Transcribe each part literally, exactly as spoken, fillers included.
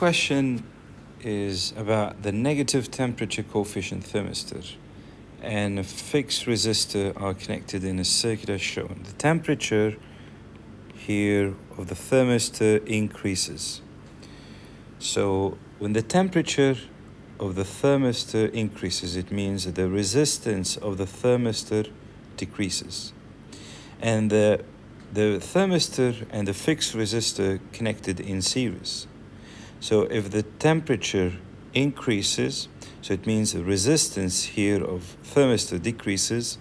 question is about the negative temperature coefficient thermistor and a fixed resistor are connected in a circuit as shown. The temperature here of the thermistor increases. So when the temperature of the thermistor increases, it means that the resistance of the thermistor decreases. And the, the thermistor and the fixed resistor connected in series. So if the temperature increases, so it means the resistance here of thermistor decreases,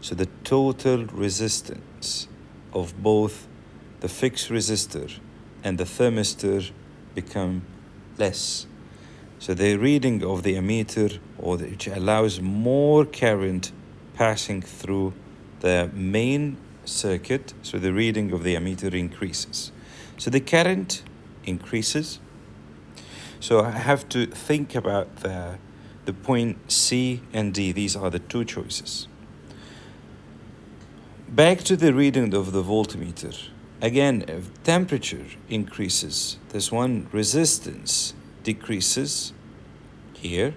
so the total resistance of both the fixed resistor and the thermistor become less. So the reading of the ammeter, or the, which allows more current passing through the main circuit, so the reading of the ammeter increases. So the current increases. So I have to think about the, the point C and D. These are the two choices. Back to the reading of the voltmeter. Again, if temperature increases, there's one resistance decreases here,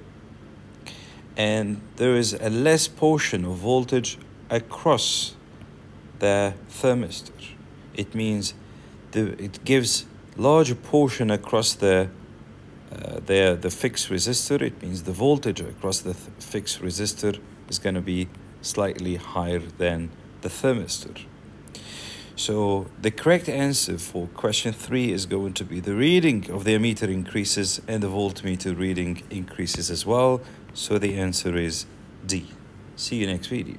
and there is a less portion of voltage across the thermistor. It means the, it gives larger portion across the Uh, there the fixed resistor. It means the voltage across the th fixed resistor is going to be slightly higher than the thermistor. So the correct answer for question three is going to be the reading of the ammeter increases and the voltmeter reading increases as well. So the answer is D. See you next video.